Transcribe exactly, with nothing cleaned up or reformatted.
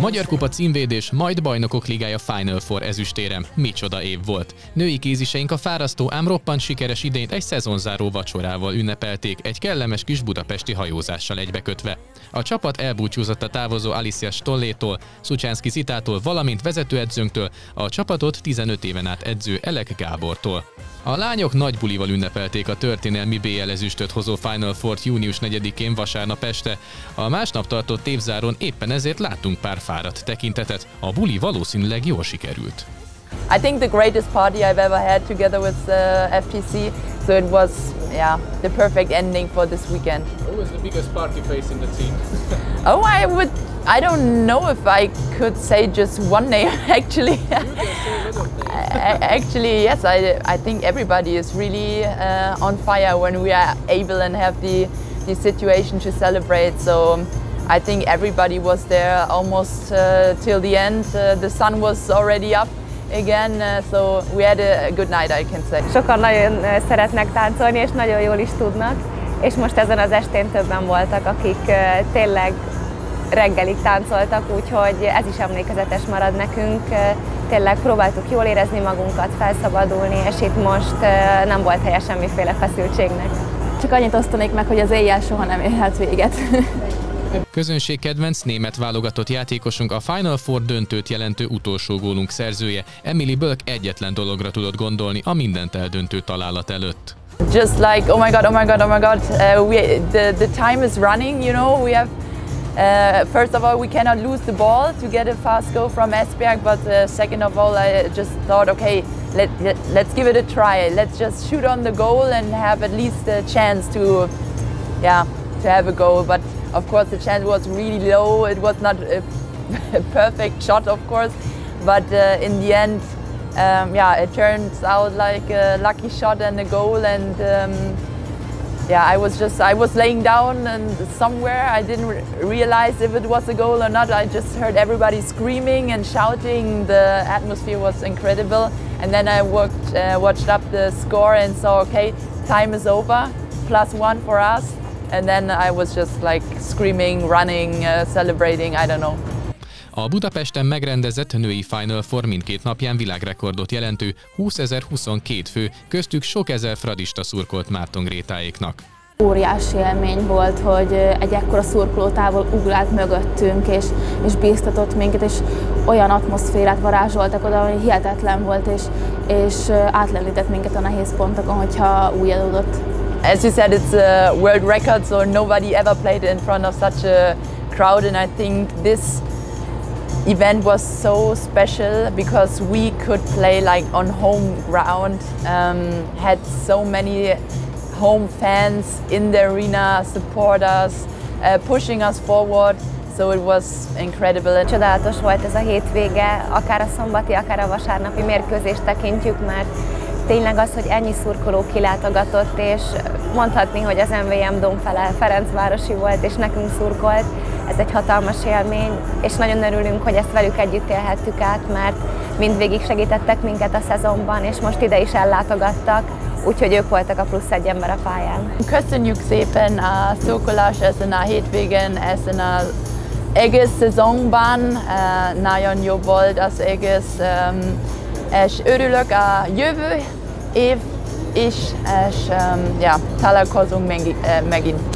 Magyar Kupa címvédés, majd Bajnokok Ligája Final Four ezüstérem. Micsoda év volt. Női kéziseink a fárasztó, ám roppant sikeres idényt egy szezonzáró vacsorával ünnepelték, egy kellemes kis budapesti hajózással egybekötve. A csapat elbúcsúzott a távozó Alícia Stollétól, Szucsánszki Szitától, valamint vezetőedzőnktől, a csapatot tizenöt éven át edző Elek Gábortól. A lányok nagy bulival ünnepelték a történelmi bé el ezüstöt hozó Final Fourt június negyedikén vasárnap este. A másnap tartott évzáron éppen ezért láttunk pár fáradt tekintetet. A buli valószínűleg jól sikerült. I think the greatest party I've ever had together with uh, F T C, so it was yeah, the perfect ending for this weekend. Who is the biggest party face in the team? Oh, I would I don't know if I could say just one name actually. Actually, yes, I, I think everybody is really uh, on fire when we are able and have the, the situation to celebrate. So I think everybody was there almost uh, till the end. Uh, the sun was already up again, uh, so we had a good night, I can say. Sokan nagyon szeretnek táncolni, és nagyon jól is tudnak. És most ezen az estén többen voltak, akik uh, tényleg reggelig táncoltak, úgyhogy ez is emlékezetes marad nekünk. Tényleg próbáltuk jól érezni magunkat, felszabadulni, és itt most nem volt helye semmiféle feszültségnek. Csak annyit osztanék meg, hogy az éjjel soha nem érhet véget. Közönségkedvenc német válogatott játékosunk, a Final Four döntőt jelentő utolsó gólunk szerzője, Emily Bölk egyetlen dologra tudott gondolni a mindent eldöntő találat előtt. Just like, oh my god, oh my god, oh my god, uh, we, the, the time is running, you know, we have Uh, first of all, we cannot lose the ball to get a fast goal from Esberg, but uh, second of all, I just thought, okay, let, let, let's give it a try. Let's just shoot on the goal and have at least a chance to, yeah, to have a goal. But of course, the chance was really low. It was not a, a perfect shot, of course, but uh, in the end, um, yeah, it turns out like a lucky shot and a goal. And Um, Yeah, I was just, I was laying down and somewhere I didn't re realize if it was a goal or not. I just heard everybody screaming and shouting. The atmosphere was incredible. And then I worked, uh, watched up the score and saw, okay, time is over, plus one for us. And then I was just like screaming, running, uh, celebrating, I don't know. A Budapesten megrendezett női Final Four mindkét napján világrekordot jelentő húszezer-huszonkettő fő, köztük sok ezer fradista szurkolt Márton Grétáéknak. Óriási élmény volt, hogy egy ekkora szurkolótávol ugrált mögöttünk, és, és bíztatott minket, és olyan atmoszférát varázsoltak oda, hogy hihetetlen volt, és, és átlendített minket a nehéz pontokon, hogyha új adódott. As you said, it's a world record, so nobody ever played in front of such a crowd, and I think this event was so special because we could play like on home ground, um, had so many home fans in the arena, support us, uh, pushing us forward, so it was incredible. Csodálatos volt ez a hétvége, akár a szombati, akár a vasárnapi mérkőzést tekintjük, mert tényleg az, hogy ennyi szurkoló kilátogatott, és mondhatni, hogy az em vé em Dóm fele Ferencvárosi volt, és nekünk szurkolt, ez egy hatalmas élmény, és nagyon örülünk, hogy ezt velük együtt élhettük át, mert mindvégig segítettek minket a szezonban, és most ide is ellátogattak, úgyhogy ők voltak a plusz egy ember a pályán. Köszönjük szépen a szurkolást ezen a hétvégen, ezen az egész szezonban, nagyon jó volt az egész, és örülök a jövő év is, és ja, találkozunk megint.